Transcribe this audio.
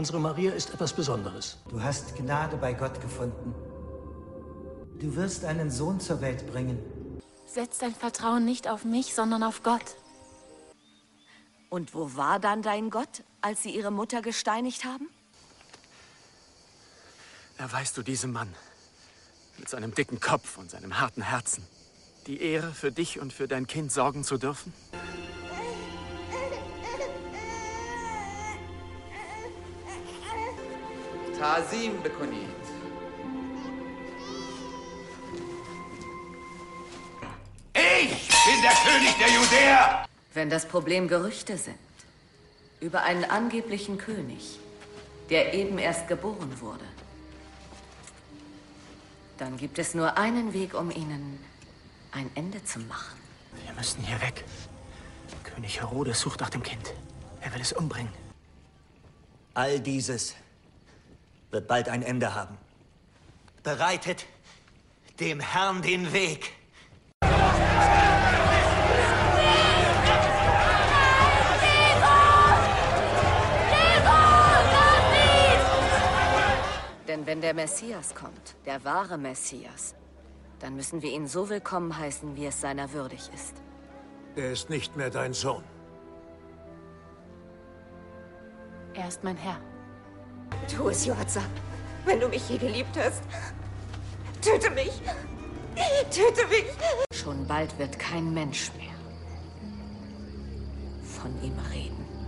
Unsere Maria ist etwas Besonderes. Du hast Gnade bei Gott gefunden. Du wirst einen Sohn zur Welt bringen. Setz dein Vertrauen nicht auf mich, sondern auf Gott. Und wo war dann dein Gott, als sie ihre Mutter gesteinigt haben? Erweist du diesem Mann mit seinem dicken Kopf und seinem harten Herzen die Ehre, für dich und für dein Kind sorgen zu dürfen? تعظيم بکنید. Ich bin der König der Judäer! Wenn das Problem Gerüchte sind, über einen angeblichen König, der eben erst geboren wurde, dann gibt es nur einen Weg, um ihnen ein Ende zu machen. Wir müssen hier weg. König Herodes sucht nach dem Kind. Er will es umbringen. All dieses wird bald ein Ende haben. Bereitet dem Herrn den Weg. Denn wenn der Messias kommt, der wahre Messias, dann müssen wir ihn so willkommen heißen, wie es seiner würdig ist. Er ist nicht mehr dein Sohn. Er ist mein Herr. Tu es, Joazza. Wenn du mich je geliebt hast, töte mich. Töte mich. Schon bald wird kein Mensch mehr von ihm reden.